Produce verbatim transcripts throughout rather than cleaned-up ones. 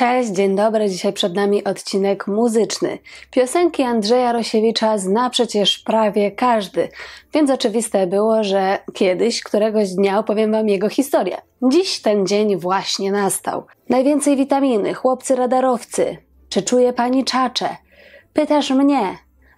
Cześć, dzień dobry. Dzisiaj przed nami odcinek muzyczny. Piosenki Andrzeja Rosiewicza zna przecież prawie każdy, więc oczywiste było, że kiedyś, któregoś dnia opowiem wam jego historię. Dziś ten dzień właśnie nastał. Najwięcej witaminy, chłopcy radarowcy, czy czuje pani czacze, pytasz mnie,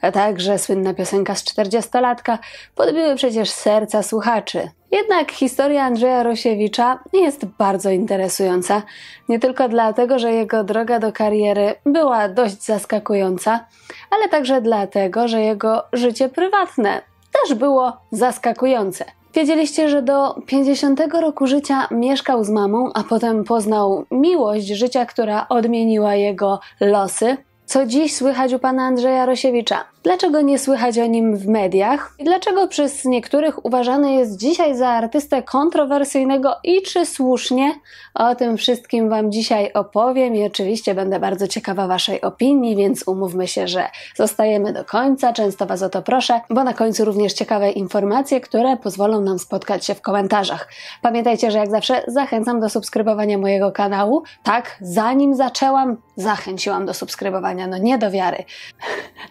a także słynna piosenka z czterdziestolatka podbiły przecież serca słuchaczy. Jednak historia Andrzeja Rosiewicza jest bardzo interesująca, nie tylko dlatego, że jego droga do kariery była dość zaskakująca, ale także dlatego, że jego życie prywatne też było zaskakujące. Wiedzieliście, że do pięćdziesiątego roku życia mieszkał z mamą, a potem poznał miłość życia, która odmieniła jego losy? Co dziś słychać u pana Andrzeja Rosiewicza? Dlaczego nie słychać o nim w mediach? I dlaczego przez niektórych uważany jest dzisiaj za artystę kontrowersyjnego i czy słusznie? O tym wszystkim wam dzisiaj opowiem i oczywiście będę bardzo ciekawa waszej opinii, więc umówmy się, że zostajemy do końca, często was o to proszę, bo na końcu również ciekawe informacje, które pozwolą nam spotkać się w komentarzach. Pamiętajcie, że jak zawsze zachęcam do subskrybowania mojego kanału. Tak, zanim zaczęłam, zachęciłam do subskrybowania, no nie do wiary.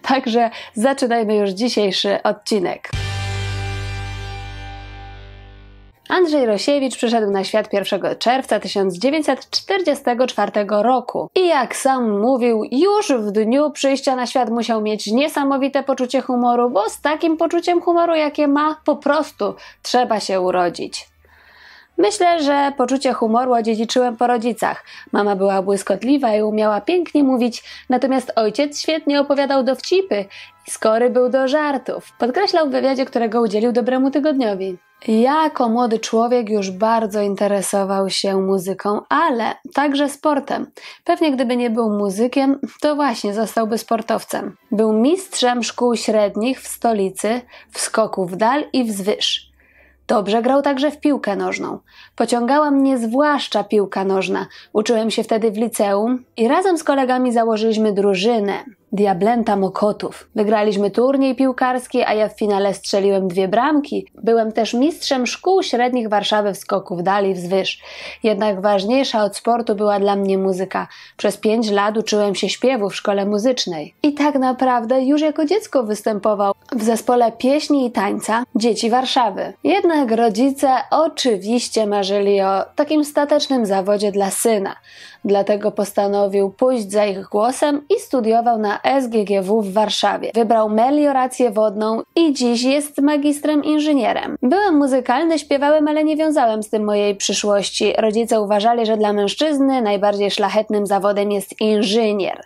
Także zaczynajmy już dzisiejszy odcinek. Andrzej Rosiewicz przyszedł na świat pierwszego czerwca tysiąc dziewięćset czterdziestego czwartego roku i jak sam mówił, już w dniu przyjścia na świat musiał mieć niesamowite poczucie humoru, bo z takim poczuciem humoru, jakie ma, po prostu trzeba się urodzić. Myślę, że poczucie humoru odziedziczyłem po rodzicach. Mama była błyskotliwa i umiała pięknie mówić, natomiast ojciec świetnie opowiadał dowcipy i skory był do żartów. Podkreślał w wywiadzie, którego udzielił Dobremu Tygodniowi. Jako młody człowiek już bardzo interesował się muzyką, ale także sportem. Pewnie gdyby nie był muzykiem, to właśnie zostałby sportowcem. Był mistrzem szkół średnich w stolicy, w skoku w dal i wzwyż. Dobrze grał także w piłkę nożną. Pociągała mnie zwłaszcza piłka nożna. Uczyłem się wtedy w liceum i razem z kolegami założyliśmy drużynę Diablenta Mokotów. Wygraliśmy turniej piłkarski, a ja w finale strzeliłem dwie bramki. Byłem też mistrzem szkół średnich Warszawy w skoku w dal i wzwyż. Jednak ważniejsza od sportu była dla mnie muzyka. Przez pięć lat uczyłem się śpiewu w szkole muzycznej. I tak naprawdę już jako dziecko występował w zespole pieśni i tańca Dzieci Warszawy. Jednak rodzice oczywiście marzyli o takim statecznym zawodzie dla syna. Dlatego postanowił pójść za ich głosem i studiował na S G G W w Warszawie. Wybrał meliorację wodną i dziś jest magistrem inżynierem. Byłem muzykalny, śpiewałem, ale nie wiązałem z tym mojej przyszłości. Rodzice uważali, że dla mężczyzny najbardziej szlachetnym zawodem jest inżynier.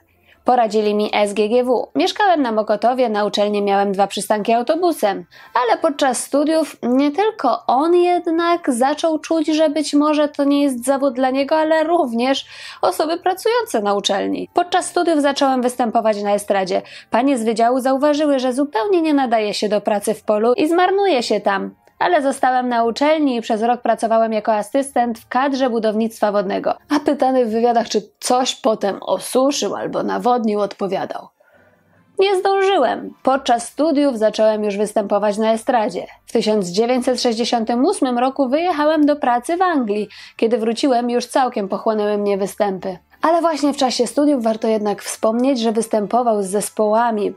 Poradzili mi S G G W. Mieszkałem na Mokotowie, na uczelni miałem dwa przystanki autobusem. Ale podczas studiów nie tylko on jednak zaczął czuć, że być może to nie jest zawód dla niego, ale również osoby pracujące na uczelni. Podczas studiów zacząłem występować na estradzie. Panie z wydziału zauważyły, że zupełnie nie nadaje się do pracy w polu i zmarnuje się tam. Ale zostałem na uczelni i przez rok pracowałem jako asystent w kadrze budownictwa wodnego. A pytany w wywiadach, czy coś potem osuszył albo nawodnił, odpowiadał: nie zdążyłem. Podczas studiów zacząłem już występować na estradzie. W tysiąc dziewięćset sześćdziesiątym ósmym roku wyjechałem do pracy w Anglii. Kiedy wróciłem, już całkiem pochłonęły mnie występy. Ale właśnie w czasie studiów warto jednak wspomnieć, że występował z zespołami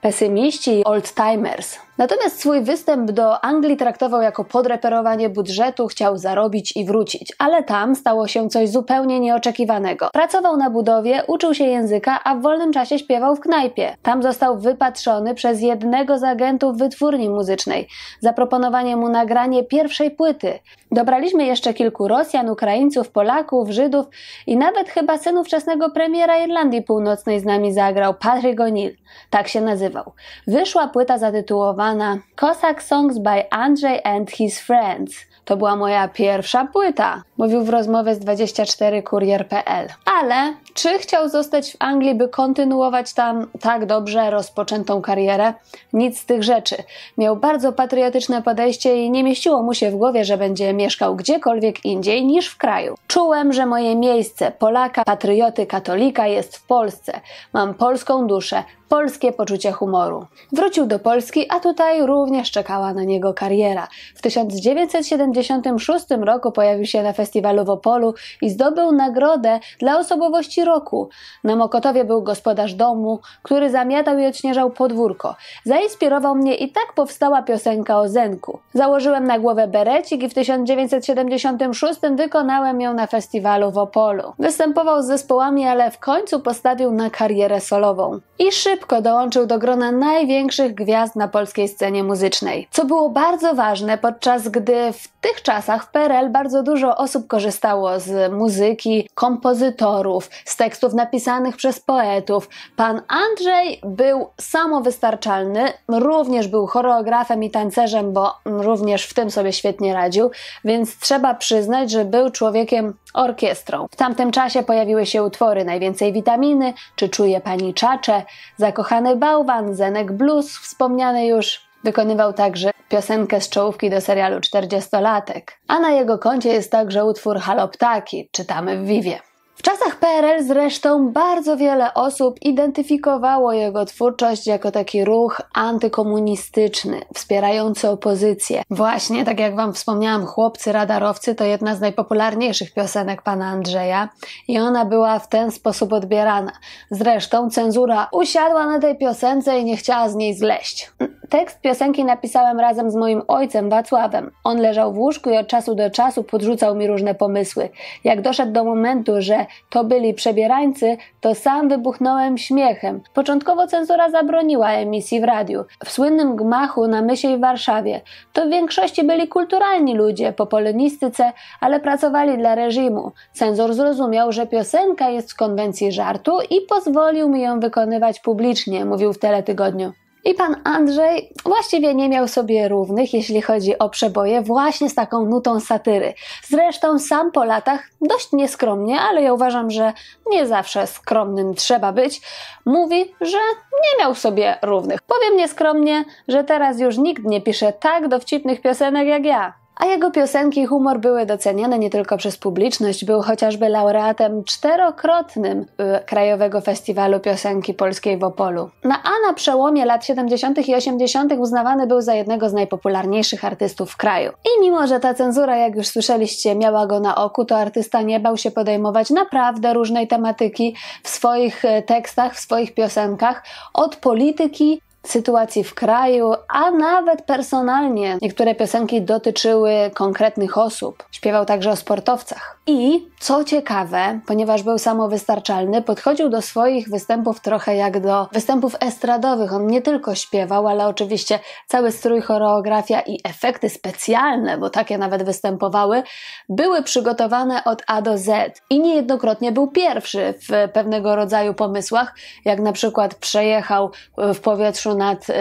Pesymiści i Oldtimers. Natomiast swój występ do Anglii traktował jako podreperowanie budżetu, chciał zarobić i wrócić. Ale tam stało się coś zupełnie nieoczekiwanego. Pracował na budowie, uczył się języka, a w wolnym czasie śpiewał w knajpie. Tam został wypatrzony przez jednego z agentów wytwórni muzycznej. Zaproponowanie mu nagranie pierwszej płyty. Dobraliśmy jeszcze kilku Rosjan, Ukraińców, Polaków, Żydów i nawet chyba syn ówczesnego premiera Irlandii Północnej z nami zagrał, Patrick O'Neill. Tak się nazywał. Wyszła płyta zatytułowana Cossack Songs by Andrzej and his friends. To była moja pierwsza płyta, mówił w rozmowie z dwadzieścia cztery kurier kropka p l. Ale czy chciał zostać w Anglii, by kontynuować tam tak dobrze rozpoczętą karierę? Nic z tych rzeczy. Miał bardzo patriotyczne podejście i nie mieściło mu się w głowie, że będzie mieszkał gdziekolwiek indziej niż w kraju. Czułem, że moje miejsce Polaka, patrioty, katolika jest w Polsce. Mam polską duszę. polskie poczucie humoru. Wrócił do Polski, a tutaj również czekała na niego kariera. W tysiąc dziewięćset siedemdziesiątym szóstym roku pojawił się na festiwalu w Opolu i zdobył nagrodę dla osobowości roku. Na Mokotowie był gospodarz domu, który zamiatał i odśnieżał podwórko. Zainspirował mnie i tak powstała piosenka o Zenku. Założyłem na głowę berecik i w tysiąc dziewięćset siedemdziesiątym szóstym wykonałem ją na festiwalu w Opolu. Występował z zespołami, ale w końcu postawił na karierę solową. I szybko dołączył do grona największych gwiazd na polskiej scenie muzycznej. Co było bardzo ważne, podczas gdy w tych czasach w P R L bardzo dużo osób korzystało z muzyki, kompozytorów, z tekstów napisanych przez poetów. Pan Andrzej był samowystarczalny, również był choreografem i tancerzem, bo również w tym sobie świetnie radził, więc trzeba przyznać, że był człowiekiem orkiestrą. W tamtym czasie pojawiły się utwory Najwięcej witaminy, Czy czuje pani czacze, Zakochany bałwan, Zenek Blues, wspomniany już. Wykonywał także piosenkę z czołówki do serialu czterdziestolatek. A na jego koncie jest także utwór Halo ptaki, czytamy w Wiwie. W czasach P R L zresztą bardzo wiele osób identyfikowało jego twórczość jako taki ruch antykomunistyczny, wspierający opozycję. Właśnie, tak jak wam wspomniałam, Chłopcy radarowcy to jedna z najpopularniejszych piosenek pana Andrzeja i ona była w ten sposób odbierana. Zresztą cenzura usiadła na tej piosence i nie chciała z niej zleść. Tekst piosenki napisałem razem z moim ojcem Wacławem. On leżał w łóżku i od czasu do czasu podrzucał mi różne pomysły. Jak doszedł do momentu, że to byli przebierańcy, to sam wybuchnąłem śmiechem. Początkowo cenzura zabroniła emisji w radiu. W słynnym gmachu na Mysiej w Warszawie. To w większości byli kulturalni ludzie, po polonistyce, ale pracowali dla reżimu. Cenzor zrozumiał, że piosenka jest z konwencji żartu i pozwolił mi ją wykonywać publicznie, mówił w Teletygodniu. I pan Andrzej właściwie nie miał sobie równych, jeśli chodzi o przeboje, właśnie z taką nutą satyry. Zresztą sam po latach, dość nieskromnie, ale ja uważam, że nie zawsze skromnym trzeba być, mówi, że nie miał sobie równych. Powiem nieskromnie, że teraz już nikt nie pisze tak dowcipnych piosenek jak ja. A jego piosenki i humor były doceniane nie tylko przez publiczność, był chociażby laureatem czterokrotnym y, Krajowego Festiwalu Piosenki Polskiej w Opolu. Na, a na przełomie lat siedemdziesiątych i osiemdziesiątych uznawany był za jednego z najpopularniejszych artystów w kraju. I mimo, że ta cenzura, jak już słyszeliście, miała go na oku, to artysta nie bał się podejmować naprawdę różnej tematyki w swoich tekstach, w swoich piosenkach, od polityki, sytuacji w kraju, a nawet personalnie. Niektóre piosenki dotyczyły konkretnych osób. Śpiewał także o sportowcach. I, co ciekawe, ponieważ był samowystarczalny, podchodził do swoich występów trochę jak do występów estradowych. On nie tylko śpiewał, ale oczywiście cały strój, choreografia i efekty specjalne, bo takie nawet występowały, były przygotowane od A do Z. I niejednokrotnie był pierwszy w pewnego rodzaju pomysłach, jak na przykład przejechał w powietrzu nad y,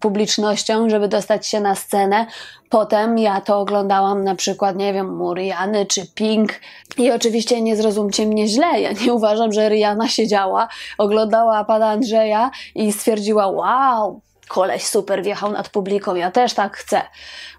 publicznością, żeby dostać się na scenę. Potem ja to oglądałam na przykład, nie wiem, u Rihanny czy Pink i oczywiście nie zrozumcie mnie źle, ja nie uważam, że Rihanna siedziała, oglądała pana Andrzeja i stwierdziła, wow, koleś super wjechał nad publiką, ja też tak chcę.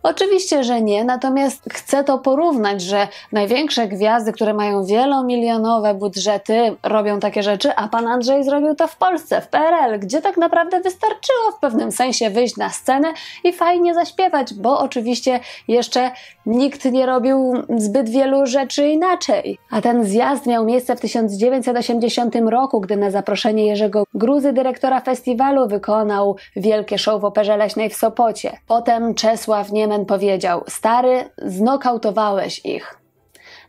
Oczywiście, że nie, natomiast chcę to porównać, że największe gwiazdy, które mają wielomilionowe budżety, robią takie rzeczy, a pan Andrzej zrobił to w Polsce, w P R L, gdzie tak naprawdę wystarczyło w pewnym sensie wyjść na scenę i fajnie zaśpiewać, bo oczywiście jeszcze nikt nie robił zbyt wielu rzeczy inaczej. A ten zjazd miał miejsce w tysiąc dziewięćset osiemdziesiątym roku, gdy na zaproszenie Jerzego Gruzy, dyrektora festiwalu, wykonał wielkie show w Operze Leśnej w Sopocie. Potem Czesław Niemen powiedział: stary, znokautowałeś ich.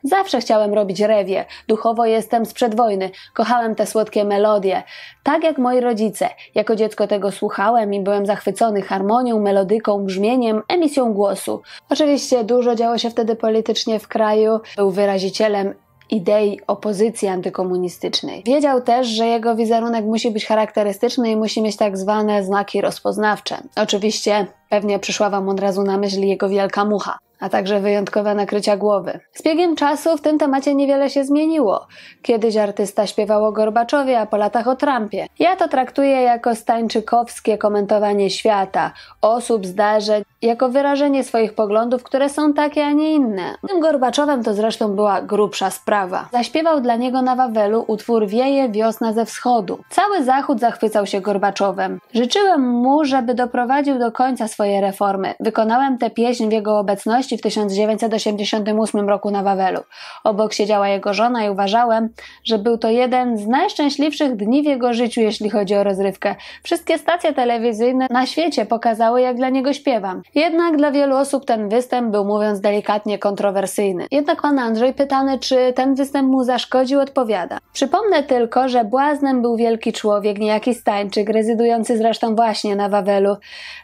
Zawsze chciałem robić rewie. Duchowo jestem sprzed wojny. Kochałem te słodkie melodie. Tak jak moi rodzice. Jako dziecko tego słuchałem i byłem zachwycony harmonią, melodyką, brzmieniem, emisją głosu. Oczywiście dużo działo się wtedy politycznie w kraju. Był wyrazicielem idei opozycji antykomunistycznej. Wiedział też, że jego wizerunek musi być charakterystyczny i musi mieć tak zwane znaki rozpoznawcze. Oczywiście pewnie przyszła wam od razu na myśl jego wielka mucha. a także wyjątkowe nakrycia głowy. Z biegiem czasu w tym temacie niewiele się zmieniło. Kiedyś artysta śpiewał o Gorbaczowie, a po latach o Trumpie. Ja to traktuję jako stańczykowskie komentowanie świata, osób, zdarzeń, jako wyrażenie swoich poglądów, które są takie, a nie inne. Tym Gorbaczowem to zresztą była grubsza sprawa. Zaśpiewał dla niego na Wawelu utwór Wieje wiosna ze wschodu. Cały Zachód zachwycał się Gorbaczowem. Życzyłem mu, żeby doprowadził do końca swoje reformy. Wykonałem tę pieśń w jego obecności w tysiąc dziewięćset osiemdziesiątym ósmym roku na Wawelu. Obok siedziała jego żona i uważałem, że był to jeden z najszczęśliwszych dni w jego życiu, jeśli chodzi o rozrywkę. Wszystkie stacje telewizyjne na świecie pokazały, jak dla niego śpiewam. Jednak dla wielu osób ten występ był, mówiąc delikatnie, kontrowersyjny. Jednak pan Andrzej, pytany, czy ten występ mu zaszkodził, odpowiada: przypomnę tylko, że błaznem był wielki człowiek, niejaki Stańczyk, rezydujący zresztą właśnie na Wawelu.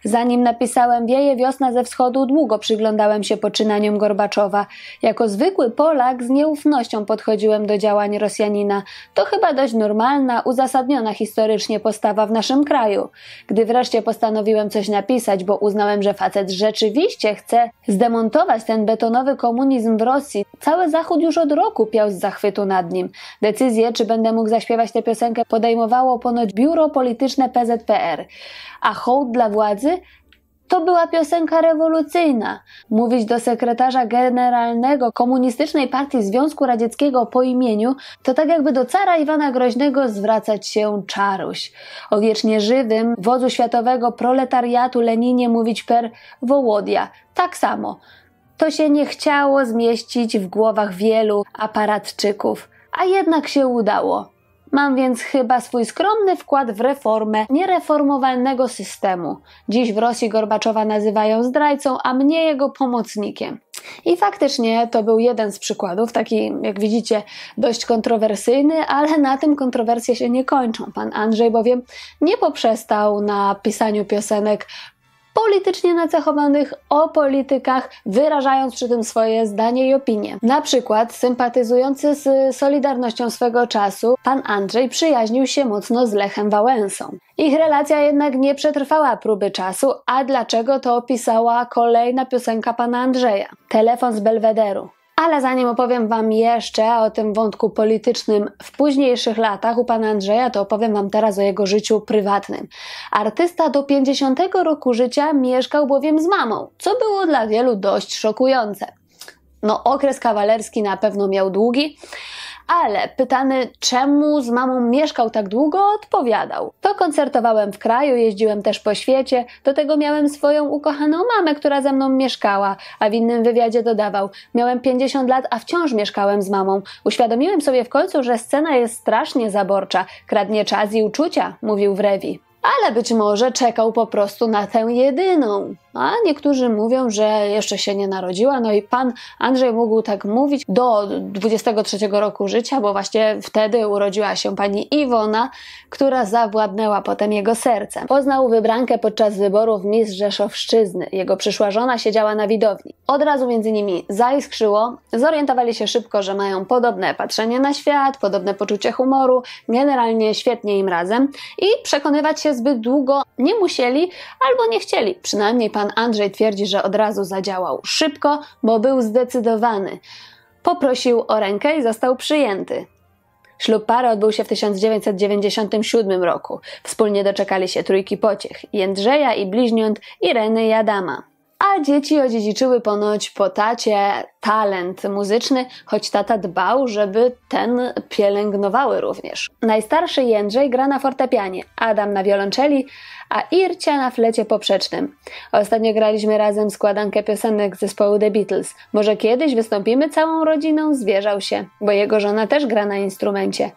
Zanim napisałem Wieje wiosna ze wschodu, długo przyglądałem się poczynaniom Gorbaczowa. Jako zwykły Polak z nieufnością podchodziłem do działań Rosjanina. To chyba dość normalna, uzasadniona historycznie postawa w naszym kraju. Gdy wreszcie postanowiłem coś napisać, bo uznałem, że facet rzeczywiście chce zdemontować ten betonowy komunizm w Rosji, cały Zachód już od roku piał z zachwytu nad nim. Decyzję, czy będę mógł zaśpiewać tę piosenkę, podejmowało ponoć biuro polityczne P Z P R. A hołd dla władzy? To była piosenka rewolucyjna. Mówić do sekretarza generalnego Komunistycznej Partii Związku Radzieckiego po imieniu, to tak jakby do cara Iwana Groźnego zwracać się Czaruś. O wiecznie żywym wodzu światowego proletariatu Leninie mówić per Wołodia. Tak samo. To się nie chciało zmieścić w głowach wielu aparatczyków, a jednak się udało. Mam więc chyba swój skromny wkład w reformę niereformowalnego systemu. Dziś w Rosji Gorbaczowa nazywają zdrajcą, a mnie jego pomocnikiem. I faktycznie to był jeden z przykładów, taki jak widzicie dość kontrowersyjny, ale na tym kontrowersje się nie kończą. Pan Andrzej bowiem nie poprzestał na pisaniu piosenek politycznie nacechowanych o politykach, wyrażając przy tym swoje zdanie i opinie. Na przykład sympatyzujący z Solidarnością swego czasu, pan Andrzej przyjaźnił się mocno z Lechem Wałęsą. Ich relacja jednak nie przetrwała próby czasu, a dlaczego, to opisała kolejna piosenka pana Andrzeja. Telefon z Belwederu. Ale zanim opowiem wam jeszcze o tym wątku politycznym w późniejszych latach u pana Andrzeja, to opowiem wam teraz o jego życiu prywatnym. Artysta do pięćdziesiątego roku życia mieszkał bowiem z mamą, co było dla wielu dość szokujące. No, okres kawalerski na pewno miał długi, ale pytany, czemu z mamą mieszkał tak długo, odpowiadał: to koncertowałem w kraju, jeździłem też po świecie, do tego miałem swoją ukochaną mamę, która ze mną mieszkała. A w innym wywiadzie dodawał: miałem pięćdziesiąt lat, a wciąż mieszkałem z mamą. Uświadomiłem sobie w końcu, że scena jest strasznie zaborcza, kradnie czas i uczucia, mówił w rewi. Ale być może czekał po prostu na tę jedyną. A niektórzy mówią, że jeszcze się nie narodziła. No i pan Andrzej mógł tak mówić do dwudziestego trzeciego roku życia, bo właśnie wtedy urodziła się pani Iwona, która zawładnęła potem jego sercem. Poznał wybrankę podczas wyborów Miss Rzeszowszczyzny. Jego przyszła żona siedziała na widowni. Od razu między nimi zaiskrzyło. Zorientowali się szybko, że mają podobne patrzenie na świat, podobne poczucie humoru. Generalnie świetnie im razem. I przekonywać się zbyt długo nie musieli albo nie chcieli. Przynajmniej pan Andrzej twierdzi, że od razu zadziałał szybko, bo był zdecydowany. Poprosił o rękę i został przyjęty. Ślub pary odbył się w tysiąc dziewięćset dziewięćdziesiątym siódmym roku. Wspólnie doczekali się trójki pociech: Jędrzeja i bliźniąt Ireny i Adama. A dzieci odziedziczyły ponoć po tacie talent muzyczny, choć tata dbał, żeby ten pielęgnowały również. Najstarszy Jędrzej gra na fortepianie, Adam na wiolonczeli, a Ircia na flecie poprzecznym. Ostatnio graliśmy razem składankę piosenek zespołu The Beatles. Może kiedyś wystąpimy całą rodziną, zwierzał się, bo jego żona też gra na instrumencie.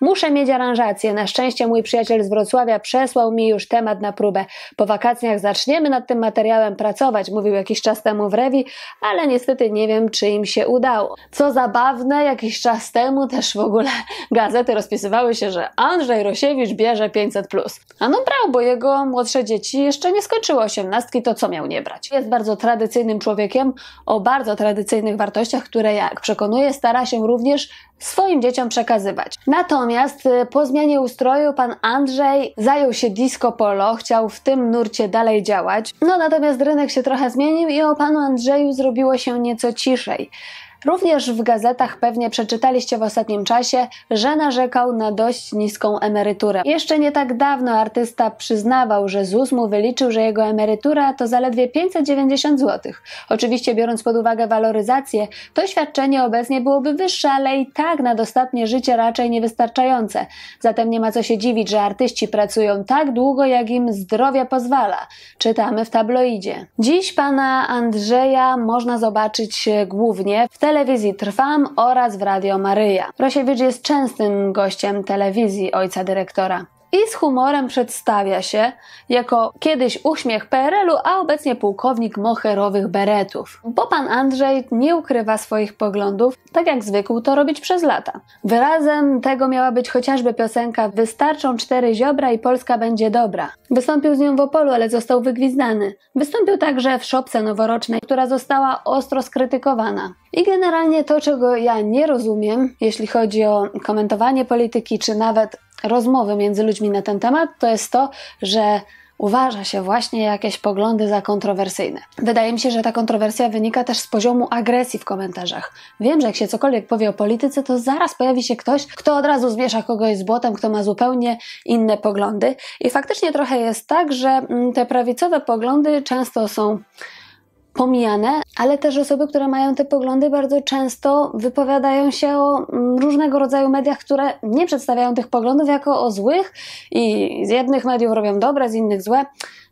Muszę mieć aranżację. Na szczęście mój przyjaciel z Wrocławia przesłał mi już temat na próbę. Po wakacjach zaczniemy nad tym materiałem pracować, mówił jakiś czas temu w rewi, ale niestety nie wiem, czy im się udało. Co zabawne, jakiś czas temu też w ogóle gazety rozpisywały się, że Andrzej Rosiewicz bierze pięćset plus. A no brał, bo jego młodsze dzieci jeszcze nie skończyły osiemnastki, to co miał nie brać? Jest bardzo tradycyjnym człowiekiem o bardzo tradycyjnych wartościach, które, jak przekonuje, stara się również swoim dzieciom przekazywać. Natomiast po zmianie ustroju pan Andrzej zajął się disco polo, chciał w tym nurcie dalej działać. No natomiast rynek się trochę zmienił i o panu Andrzeju zrobiło się nieco ciszej. Również w gazetach pewnie przeczytaliście w ostatnim czasie, że narzekał na dość niską emeryturę. Jeszcze nie tak dawno artysta przyznawał, że ZUS mu wyliczył, że jego emerytura to zaledwie pięćset dziewięćdziesiąt złotych. Oczywiście biorąc pod uwagę waloryzację, to świadczenie obecnie byłoby wyższe, ale i tak na dostatnie życie raczej niewystarczające. Zatem nie ma co się dziwić, że artyści pracują tak długo, jak im zdrowie pozwala. Czytamy w tabloidzie. Dziś pana Andrzeja można zobaczyć głównie w telewizji T R W A M oraz w Radio Maryja. Rosiewicz jest częstym gościem telewizji ojca dyrektora. I z humorem przedstawia się jako kiedyś uśmiech P R L u, a obecnie pułkownik moherowych beretów. Bo pan Andrzej nie ukrywa swoich poglądów, tak jak zwykł to robić przez lata. Wyrazem tego miała być chociażby piosenka "Wystarczą cztery ziobra i Polska będzie dobra". Wystąpił z nią w Opolu, ale został wygwizdany. Wystąpił także w szopce noworocznej, która została ostro skrytykowana. I generalnie to, czego ja nie rozumiem, jeśli chodzi o komentowanie polityki, czy nawet rozmowy między ludźmi na ten temat, to jest to, że uważa się właśnie jakieś poglądy za kontrowersyjne. Wydaje mi się, że ta kontrowersja wynika też z poziomu agresji w komentarzach. Wiem, że jak się cokolwiek powie o polityce, to zaraz pojawi się ktoś, kto od razu zmiesza kogoś z błotem, kto ma zupełnie inne poglądy. I faktycznie trochę jest tak, że te prawicowe poglądy często są pomijane, ale też osoby, które mają te poglądy, bardzo często wypowiadają się o różnego rodzaju mediach, które nie przedstawiają tych poglądów jako o złych i z jednych mediów robią dobre, z innych złe.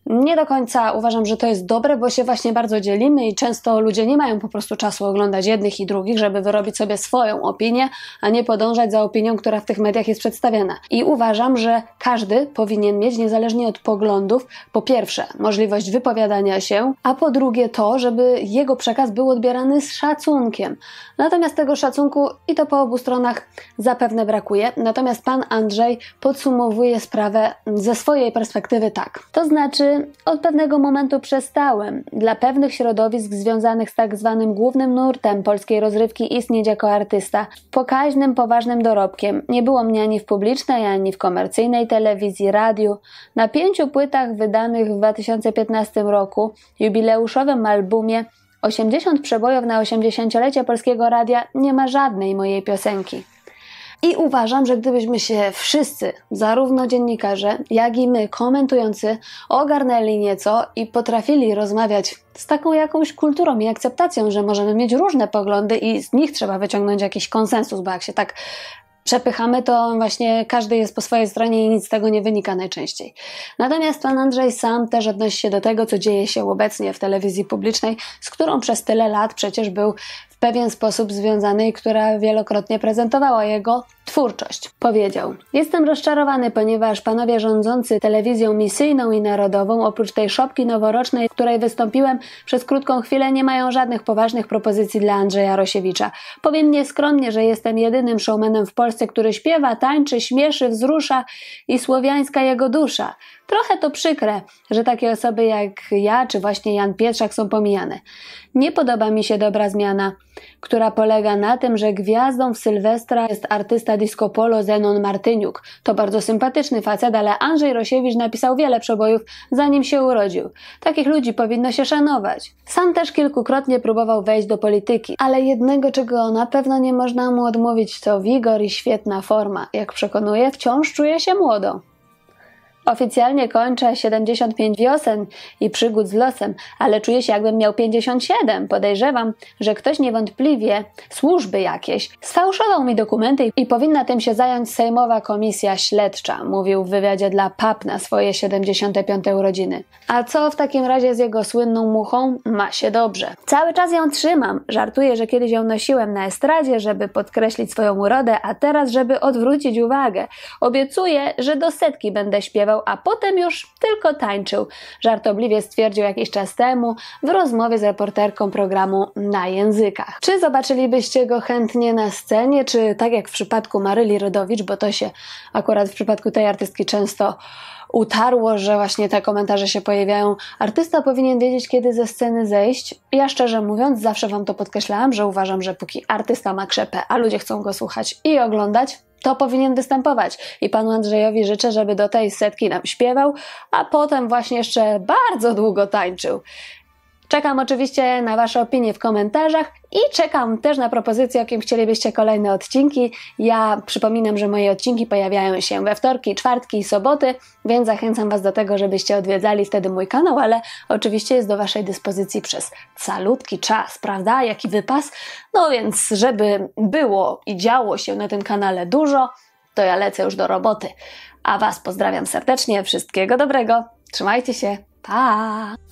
Nie do końca uważam, że to jest dobre, bo się właśnie bardzo dzielimy i często ludzie nie mają po prostu czasu oglądać jednych i drugich, żeby wyrobić sobie swoją opinię, a nie podążać za opinią, która w tych mediach jest przedstawiana. I uważam, że każdy powinien mieć, niezależnie od poglądów, po pierwsze możliwość wypowiadania się, a po drugie to, żeby jego przekaz był odbierany z szacunkiem. Natomiast tego szacunku i to po obu stronach zapewne brakuje. Natomiast pan Andrzej podsumowuje sprawę ze swojej perspektywy tak. To znaczy, od pewnego momentu przestałem. Dla pewnych środowisk związanych z tak zwanym głównym nurtem polskiej rozrywki istnieć jako artysta pokaźnym, poważnym dorobkiem. Nie było mnie ani w publicznej, ani w komercyjnej telewizji, radiu. Na pięciu płytach wydanych w dwa tysiące piętnastym roku, jubileuszowym albumie osiemdziesiąt przebojów na osiemdziesięciolecie Polskiego Radia nie ma żadnej mojej piosenki. I uważam, że gdybyśmy się wszyscy, zarówno dziennikarze, jak i my, komentujący, ogarnęli nieco i potrafili rozmawiać z taką jakąś kulturą i akceptacją, że możemy mieć różne poglądy i z nich trzeba wyciągnąć jakiś konsensus, bo jak się tak przepychamy, to właśnie każdy jest po swojej stronie i nic z tego nie wynika najczęściej. Natomiast pan Andrzej sam też odnosi się do tego, co dzieje się obecnie w telewizji publicznej, z którą przez tyle lat przecież był w pewien sposób związany i która wielokrotnie prezentowała jego twórczość. Powiedział: jestem rozczarowany, ponieważ panowie rządzący telewizją misyjną i narodową, oprócz tej szopki noworocznej, w której wystąpiłem przez krótką chwilę, nie mają żadnych poważnych propozycji dla Andrzeja Rosiewicza. Powiem nieskromnie, że jestem jedynym showmanem w Polsce, który śpiewa, tańczy, śmieszy, wzrusza i słowiańska jego dusza. Trochę to przykre, że takie osoby jak ja czy właśnie Jan Pietrzak są pomijane. Nie podoba mi się dobra zmiana, która polega na tym, że gwiazdą w Sylwestra jest artysta disco polo Zenon Martyniuk. To bardzo sympatyczny facet, ale Andrzej Rosiewicz napisał wiele przebojów, zanim się urodził. Takich ludzi powinno się szanować. Sam też kilkukrotnie próbował wejść do polityki, ale jednego, czego na pewno nie można mu odmówić, to wigor i świetna forma. Jak przekonuje, wciąż czuje się młodo. Oficjalnie kończę siedemdziesiąt pięć wiosen i przygód z losem, ale czuję się, jakbym miał pięćdziesiąt siedem. Podejrzewam, że ktoś niewątpliwie, służby jakieś, sfałszował mi dokumenty i powinna tym się zająć sejmowa komisja śledcza, mówił w wywiadzie dla P A P na swoje siedemdziesiąte piąte urodziny. A co w takim razie z jego słynną muchą? Ma się dobrze. Cały czas ją trzymam. Żartuję, że kiedyś ją nosiłem na estradzie, żeby podkreślić swoją urodę, a teraz, żeby odwrócić uwagę. Obiecuję, że do setki będę śpiewał, a potem już tylko tańczył. Żartobliwie stwierdził jakiś czas temu w rozmowie z reporterką programu Na Językach. Czy zobaczylibyście go chętnie na scenie, czy tak jak w przypadku Maryli Rodowicz, bo to się akurat w przypadku tej artystki często utarło, że właśnie te komentarze się pojawiają. Artysta powinien wiedzieć, kiedy ze sceny zejść. Ja szczerze mówiąc, zawsze wam to podkreślałam, że uważam, że póki artysta ma krzepę, a ludzie chcą go słuchać i oglądać, to powinien występować. I panu Andrzejowi życzę, żeby do tej setki nam śpiewał, a potem właśnie jeszcze bardzo długo tańczył. Czekam oczywiście na wasze opinie w komentarzach i czekam też na propozycje, o kim chcielibyście kolejne odcinki. Ja przypominam, że moje odcinki pojawiają się we wtorki, czwartki i soboty, więc zachęcam was do tego, żebyście odwiedzali wtedy mój kanał, ale oczywiście jest do waszej dyspozycji przez calutki czas, prawda? Jaki wypas? No więc, żeby było i działo się na tym kanale dużo, to ja lecę już do roboty. A was pozdrawiam serdecznie, wszystkiego dobrego, trzymajcie się, pa!